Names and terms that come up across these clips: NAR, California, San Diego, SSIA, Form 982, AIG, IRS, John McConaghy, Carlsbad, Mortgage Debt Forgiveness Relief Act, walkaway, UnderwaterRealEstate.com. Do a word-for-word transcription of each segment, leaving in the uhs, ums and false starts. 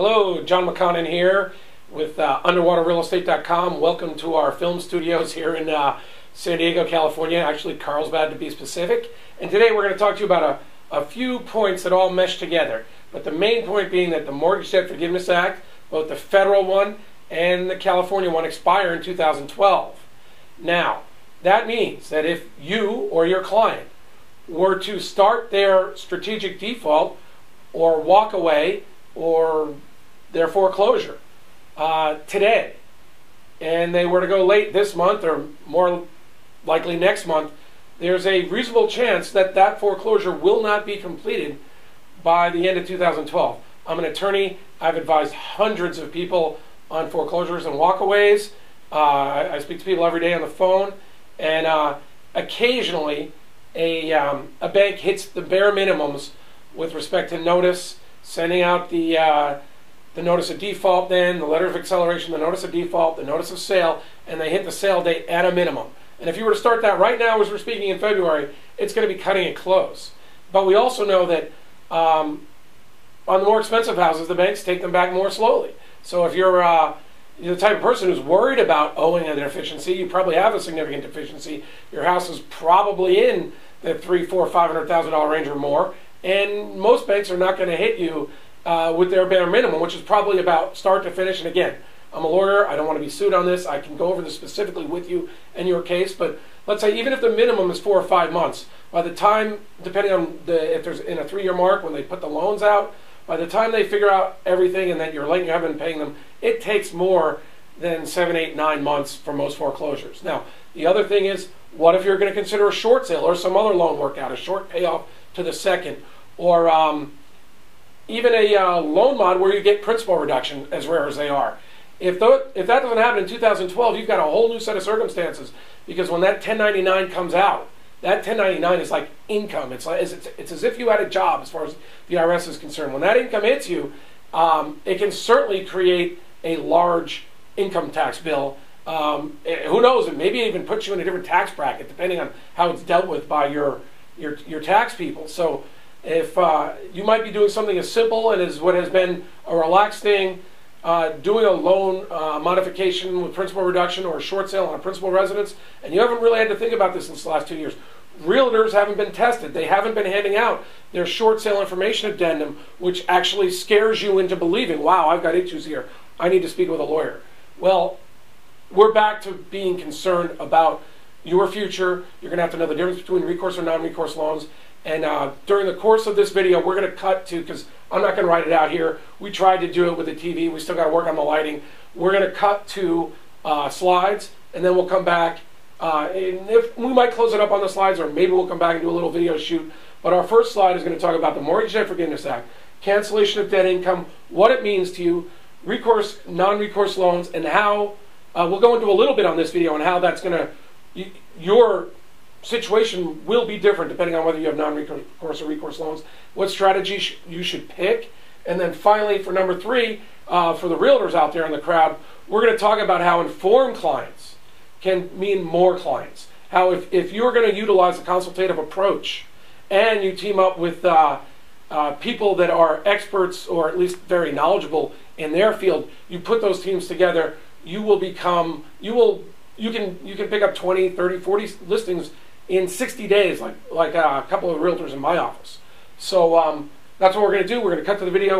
Hello, John McConaghy here with uh, Underwater Real Estate dot com. Welcome to our film studios here in uh, San Diego, California, actually Carlsbad to be specific. And today we're going to talk to you about a, a few points that all mesh together. But the main point being that the Mortgage Debt Forgiveness Act, both the federal one and the California one, expire in two thousand twelve. Now, that means that if you or your client were to start their strategic default or walk away or their foreclosure uh, today, and they were to go late this month or more likely next month, there's a reasonable chance that that foreclosure will not be completed by the end of two thousand twelve. I'm an attorney. I've advised hundreds of people on foreclosures and walkaways. Uh, I, I speak to people every day on the phone, and uh, occasionally a, um, a bank hits the bare minimums with respect to notice, sending out the, uh, the notice of default then, the letter of acceleration, the notice of default, the notice of sale, and they hit the sale date at a minimum. And if you were to start that right now, as we're speaking in February, it's going to be cutting it close. But we also know that um, on the more expensive houses, the banks take them back more slowly. So if you're uh, the type of person who's worried about owing a deficiency, you probably have a significant deficiency. Your house is probably in the three, four, five hundred thousand dollar range or more, and most banks are not going to hit you uh, with their bare minimum, which is probably about start to finish. And again, I'm a lawyer. I don't want to be sued on this. I can go over this specifically with you and your case. But let's say even if the minimum is four or five months, by the time, depending on the, if there's in a three-year mark when they put the loans out, by the time they figure out everything and that you're late and you haven't been paying them, it takes more than seven, eight, nine months for most foreclosures. Now, the other thing is, what if you're going to consider a short sale or some other loan workout, a short payoff to the second, or um, even a uh, loan mod where you get principal reduction, as rare as they are. If, th if that doesn't happen in two thousand twelve, you've got a whole new set of circumstances, because when that ten ninety-nine comes out, that ten ninety-nine is like income. It's, like, it's, it's, it's as if you had a job as far as the I R S is concerned. When that income hits you, um, it can certainly create a large income tax bill. Um, it, who knows, it maybe even puts you in a different tax bracket, depending on how it's dealt with by your, your, your tax people. So if uh, you might be doing something as simple and as what has been a relaxed thing, Uh, doing a loan uh, modification with principal reduction or a short sale on a principal residence, and you haven't really had to think about this since the last two years. Realtors haven't been tested. They haven't been handing out their short sale information addendum, which actually scares you into believing, wow, I've got issues here. I need to speak with a lawyer. Well, we're back to being concerned about your future. You're going to have to know the difference between recourse or non-recourse loans. And uh, during the course of this video, we're going to cut to, because I'm not going to write it out here. We tried to do it with the T V. We still got to work on the lighting. We're going to cut to uh, slides, and then we'll come back. Uh, and if we might close it up on the slides, or maybe we'll come back and do a little video shoot. But our first slide is going to talk about the Mortgage Debt Forgiveness Act, cancellation of debt income, what it means to you, recourse, non-recourse loans, and how uh, we'll go into a little bit on this video on how that's going to y your situation will be different depending on whether you have non-recourse or recourse loans, what strategy sh you should pick. And then finally, for number three, uh, for the realtors out there in the crowd, we're going to talk about how informed clients can mean more clients. How if, if you're going to utilize a consultative approach and you team up with uh, uh, people that are experts or at least very knowledgeable in their field, you put those teams together, you will become, you will, you can, you can pick up twenty, thirty, forty listings in sixty days, like, like uh, a couple of realtors in my office. So um, that's what we're going to do. We're going to cut to the video.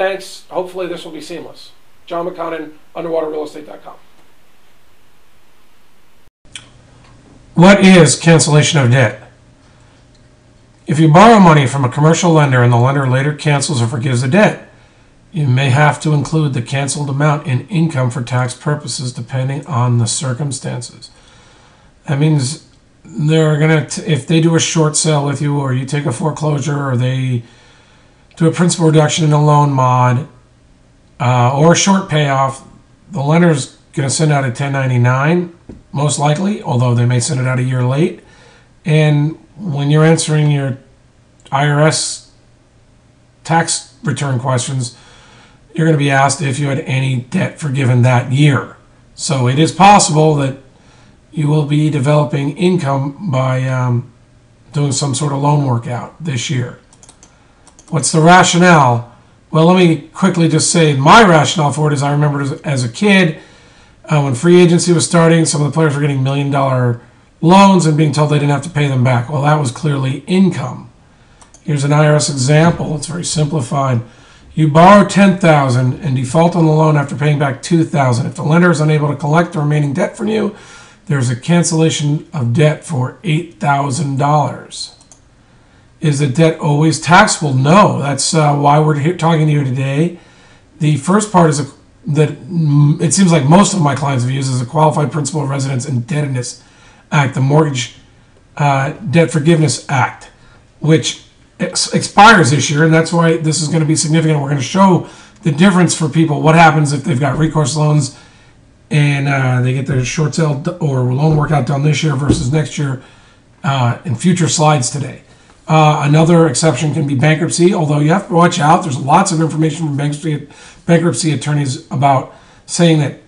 Thanks. Hopefully this will be seamless. John McConaghy, Underwater Real Estate dot com. What is cancellation of debt? If you borrow money from a commercial lender and the lender later cancels or forgives the debt, you may have to include the canceled amount in income for tax purposes depending on the circumstances. That means they're going to, if they do a short sale with you, or you take a foreclosure, or they do a principal reduction in a loan mod, uh, or a short payoff, the lender's going to send out a ten ninety-nine, most likely, although they may send it out a year late. And when you're answering your I R S tax return questions, you're going to be asked if you had any debt forgiven that year. So it is possible that you will be developing income by um, doing some sort of loan workout this year. What's the rationale Well, let me quickly just say my rationale for it is I remember as, as a kid uh, when free agency was starting, some of the players were getting million dollar loans and being told they didn't have to pay them back. Well, that was clearly income. Here's an I R S example. It's very simplified. You borrow ten thousand dollars and default on the loan after paying back two thousand dollars. If the lender is unable to collect the remaining debt from you, there's a cancellation of debt for eight thousand dollars. Is the debt always taxable? No. That's uh, why we're here talking to you today. The first part is a, that it seems like most of my clients have used is a Qualified Principal of Residence Indebtedness Act, the Mortgage uh, Debt Forgiveness Act, which expires this year, and that's why this is going to be significant. We're going to show the difference for people, what happens if they've got recourse loans and uh, they get their short sale or loan workout done this year versus next year uh, in future slides today. Uh, another exception can be bankruptcy, although you have to watch out. There's lots of information from bankruptcy, bankruptcy attorneys about saying that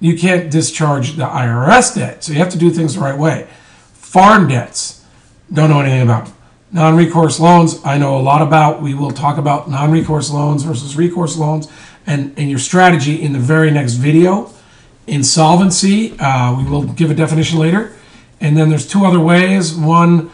you can't discharge the I R S debt, so you have to do things the right way. Farm debts, don't know anything about them. Non-recourse loans, I know a lot about. We will talk about non-recourse loans versus recourse loans and, and your strategy in the very next video. Insolvency, uh, we will give a definition later. And then there's two other ways. One,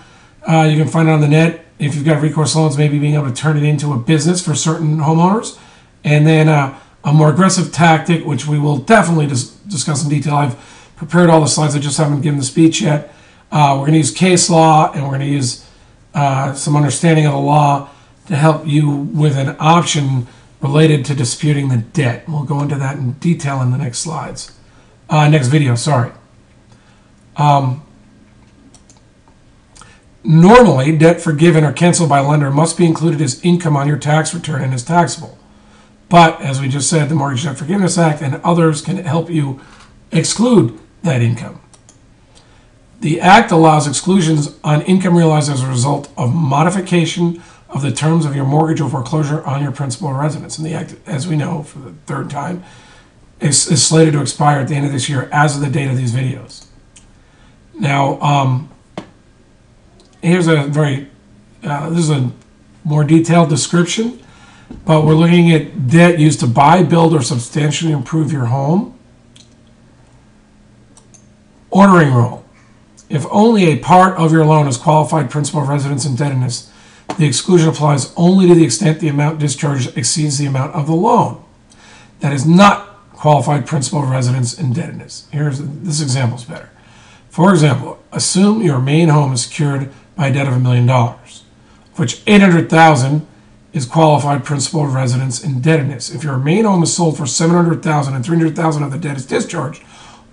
uh, you can find it on the net. If you've got recourse loans, maybe being able to turn it into a business for certain homeowners. And then uh, a more aggressive tactic, which we will definitely dis discuss in detail. I've prepared all the slides. I just haven't given the speech yet. Uh, we're going to use case law, and we're going to use Uh, some understanding of the law to help you with an option related to disputing the debt. We'll go into that in detail in the next slides. Uh, next video, sorry. Um, normally, debt forgiven or canceled by a lender must be included as income on your tax return and is taxable. But, as we just said, the Mortgage Debt Forgiveness Act and others can help you exclude that income. The Act allows exclusions on income realized as a result of modification of the terms of your mortgage or foreclosure on your principal residence. And the Act, as we know for the third time, is, is slated to expire at the end of this year as of the date of these videos. Now, um, here's a very, uh, this is a more detailed description, but we're looking at debt used to buy, build, or substantially improve your home. Ordering rule. If only a part of your loan is qualified principal of residence indebtedness, the exclusion applies only to the extent the amount discharged exceeds the amount of the loan. That is not qualified principal of residence indebtedness. Here's this example is better. For example, assume your main home is secured by a debt of a million dollars, which eight hundred thousand dollars is qualified principal of residence indebtedness. If your main home is sold for seven hundred thousand dollars and three hundred thousand dollars of the debt is discharged,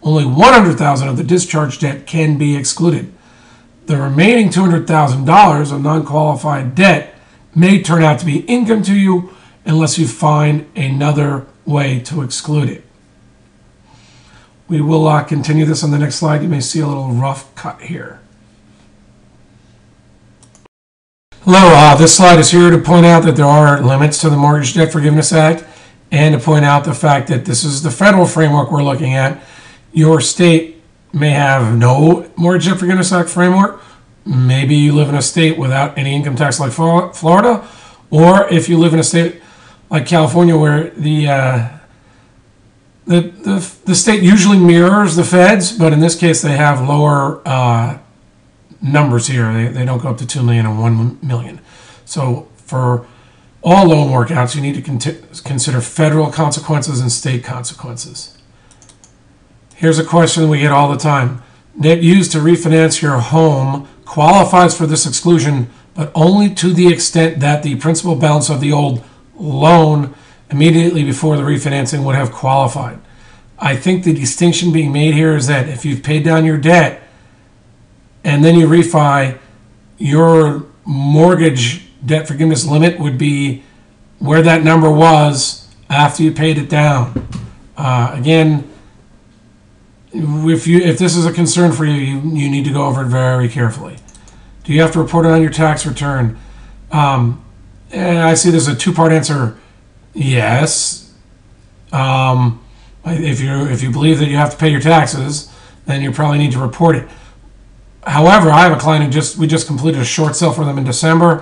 only one hundred thousand dollars of the discharge debt can be excluded. The remaining two hundred thousand dollars of non-qualified debt may turn out to be income to you unless you find another way to exclude it. We will uh, continue this on the next slide. You may see a little rough cut here. Hello, uh, this slide is here to point out that there are limits to the Mortgage Debt Forgiveness Act and to point out the fact that this is the federal framework we're looking at. Your state may have no Mortgage Debt Forgiveness Act framework. Maybe you live in a state without any income tax like Florida, or if you live in a state like California where the, uh, the, the, the state usually mirrors the feds, but in this case they have lower uh, numbers here. They, they don't go up to two million and one million. So for all loan workouts, you need to con- consider federal consequences and state consequences. Here's a question we get all the time. Debt used to refinance your home qualifies for this exclusion, but only to the extent that the principal balance of the old loan immediately before the refinancing would have qualified. I think the distinction being made here is that if you've paid down your debt and then you refi, your mortgage debt forgiveness limit would be where that number was after you paid it down. Uh, again, If you if this is a concern for you, you, you need to go over it very carefully. Do you have to report it on your tax return? Um, and I see there's a two-part answer. Yes. Um, if you if you believe that you have to pay your taxes, then you probably need to report it. However, I have a client who just we just completed a short sale for them in December.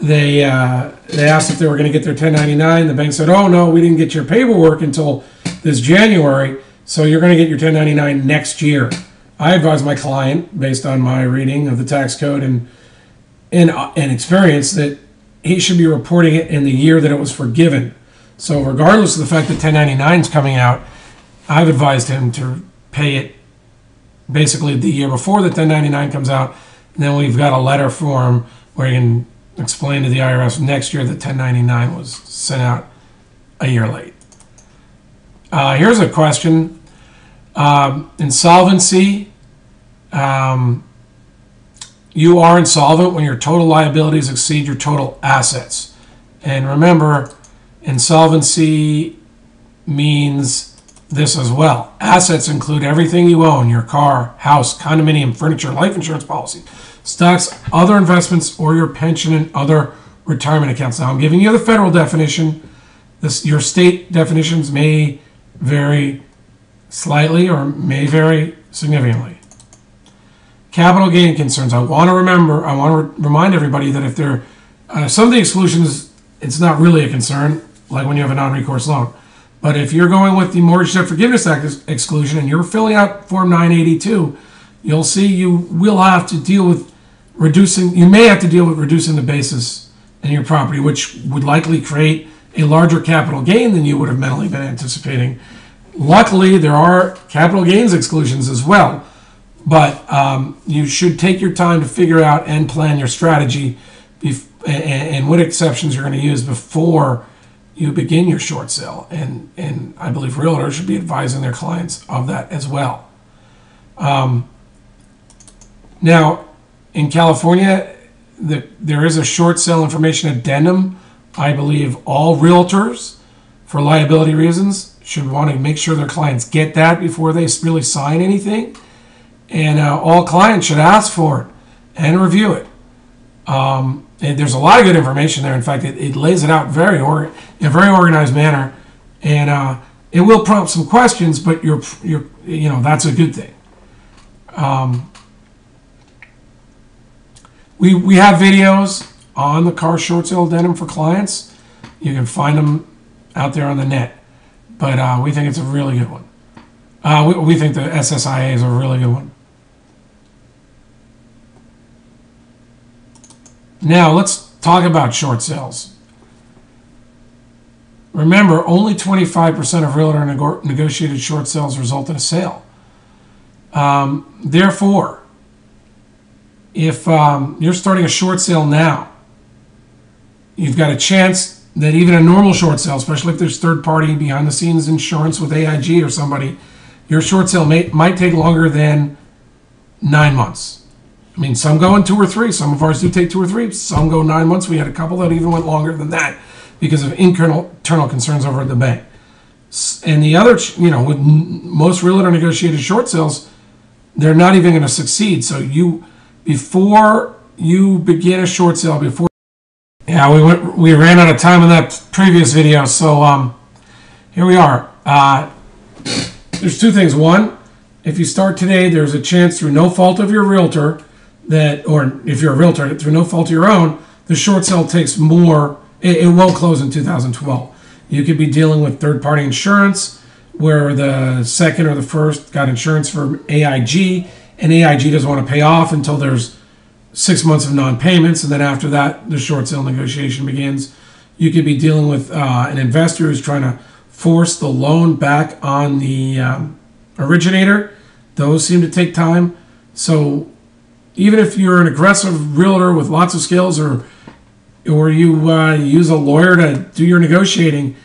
they uh, they asked if they were going to get their ten ninety-nine. The bank said, oh, no, we didn't get your paperwork until this January, so you're going to get your ten ninety-nine next year. I advise my client, based on my reading of the tax code and, and, and experience, that he should be reporting it in the year that it was forgiven. So regardless of the fact that ten ninety-nine is coming out, I've advised him to pay it basically the year before the ten ninety-nine comes out, and then we've got a letter form where you can explain to the I R S next year that ten ninety-nine was sent out a year late. Uh, here's a question. Um, insolvency. Um, you are insolvent when your total liabilities exceed your total assets. And remember, insolvency means this as well. Assets include everything you own: your car, house, condominium, furniture, life insurance policy, stocks, other investments, or your pension and other retirement accounts. Now I'm giving you the federal definition. This, your state definitions may vary slightly or may vary significantly. Capital gain concerns. I want to remember, I want to re remind everybody that if there uh, some of the exclusions, it's not really a concern, like when you have a non-recourse loan. But if you're going with the Mortgage Debt Forgiveness Act exclusion and you're filling out Form nine eighty-two, you'll see you will have to deal with reducing, you may have to deal with reducing the basis in your property, which would likely create a larger capital gain than you would have mentally been anticipating. Luckily, there are capital gains exclusions as well, but um, you should take your time to figure out and plan your strategy bef and, and what exceptions you're going to use before you begin your short sale, and and I believe realtors should be advising their clients of that as well. Um, now, in California, the, there is a short sale information addendum. I believe all realtors, for liability reasons, should want to make sure their clients get that before they really sign anything, and uh, all clients should ask for it and review it. Um, And there's a lot of good information there. In fact, it, it lays it out very or, in a very organized manner, and uh, it will prompt some questions. But you're you're you know that's a good thing. Um, we we have videos on the car short sale addendum for clients. You can find them out there on the net. But uh, we think it's a really good one. Uh, we we think the S S I A is a really good one. Now, let's talk about short sales. Remember, only twenty-five percent of realtor nego negotiated short sales result in a sale. Um, therefore, if um, you're starting a short sale now, you've got a chance that even a normal short sale, especially if there's third-party behind-the-scenes insurance with A I G or somebody, your short sale may, might take longer than nine months. I mean, some go in two or three. Some of ours do take two or three. Some go nine months. We had a couple that even went longer than that because of internal, internal concerns over at the bank. And the other, you know, with most realtor negotiated short sales, they're not even going to succeed. So you, before you begin a short sale, before, yeah, we went, we ran out of time in that previous video. So um, here we are. Uh, there's two things. One, if you start today, there's a chance through no fault of your realtor, that, or if you're a realtor, through no fault of your own, the short sale takes more, it, it won't close in two thousand twelve. You could be dealing with third-party insurance where the second or the first got insurance from A I G, and A I G doesn't want to pay off until there's six months of non-payments, and then after that, the short sale negotiation begins. You could be dealing with uh, an investor who's trying to force the loan back on the um, originator. Those seem to take time. So even if you're an aggressive realtor with lots of skills, or or you uh, use a lawyer to do your negotiating,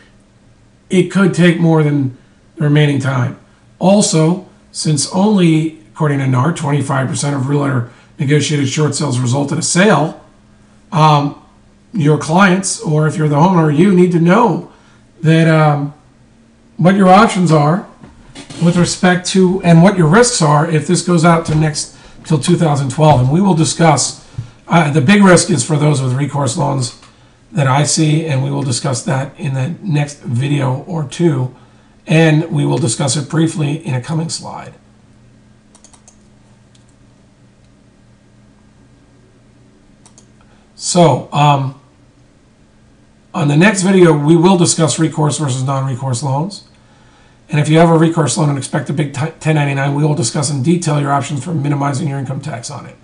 it could take more than the remaining time. Also, since only, according to N A R, twenty-five percent of realtor negotiated short sales result in a sale, um, your clients, or if you're the homeowner, you need to know that um, what your options are with respect to, and what your risks are if this goes out to next till two thousand twelve, and we will discuss uh, the big risk is for those with recourse loans that I see, and we will discuss that in the next video or two, and we will discuss it briefly in a coming slide. So um, On the next video, we will discuss recourse versus non-recourse loans. And if you have a recourse loan and expect a big ten ninety-nine, we will discuss in detail your options for minimizing your income tax on it.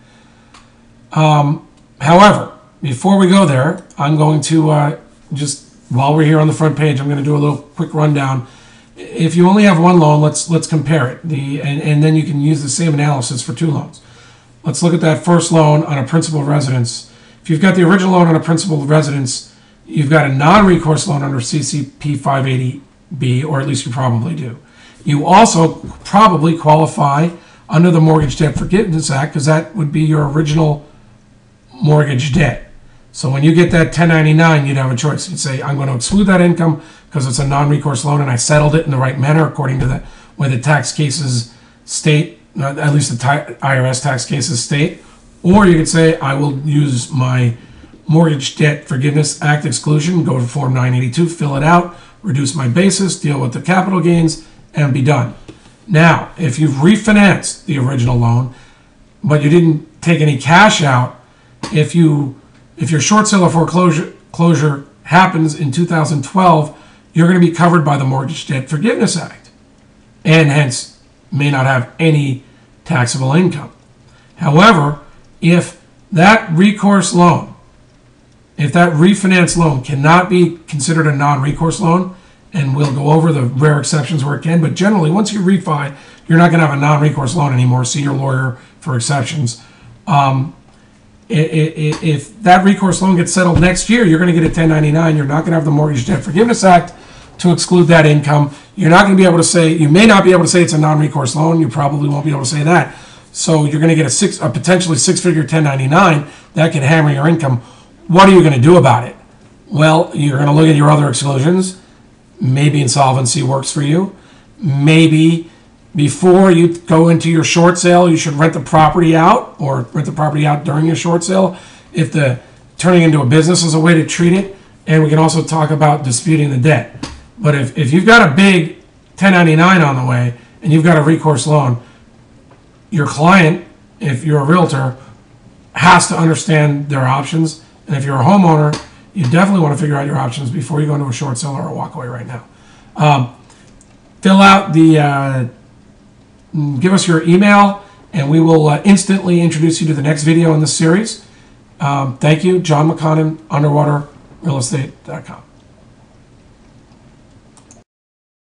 Um, however, before we go there, I'm going to uh, just, while we're here on the front page, I'm going to do a little quick rundown. If you only have one loan, let's let's compare it. The and, and then you can use the same analysis for two loans. Let's look at that first loan on a principal residence. If you've got the original loan on a principal residence, you've got a non-recourse loan under C C P five eighty B, or at least you probably do. You also probably qualify under the Mortgage Debt Forgiveness Act, because that would be your original mortgage debt. So when you get that ten ninety-nine, you'd have a choice. You'd say, I'm going to exclude that income because it's a non-recourse loan and I settled it in the right manner according to the way the tax cases state, at least the I R S tax cases state. Or you could say, I will use my Mortgage Debt Forgiveness Act exclusion, go to Form nine eighty-two, fill it out, reduce my basis, deal with the capital gains, and be done. Now, if you've refinanced the original loan, but you didn't take any cash out, if you if your short sale or foreclosure closure happens in two thousand twelve, you're going to be covered by the Mortgage Debt Forgiveness Act, and hence may not have any taxable income. However, if that recourse loan, if that refinance loan cannot be considered a non-recourse loan, and we'll go over the rare exceptions where it can, but generally once you refi, you're not going to have a non-recourse loan anymore. See your lawyer for exceptions. Um, if that recourse loan gets settled next year, you're going to get a ten ninety-nine. You're not going to have the Mortgage Debt Forgiveness Act to exclude that income. You're not going to be able to say, you may not be able to say it's a non-recourse loan. You probably won't be able to say that. So you're going to get a, six, a potentially six-figure ten ninety-nine that can hammer your income. What are you going to do about it? Well, you're going to look at your other exclusions. Maybe insolvency works for you. Maybe before you go into your short sale, you should rent the property out, or rent the property out during your short sale if the turning into a business is a way to treat it. And we can also talk about disputing the debt. But if, if you've got a big ten ninety-nine on the way and you've got a recourse loan, your client, if you're a realtor, has to understand their options. And if you're a homeowner, you definitely want to figure out your options before you go into a short sale or a walkaway right now. Um, fill out the... Uh, give us your email, and we will uh, instantly introduce you to the next video in this series. Um, thank you. John McConaghy, Underwater Real Estate dot com.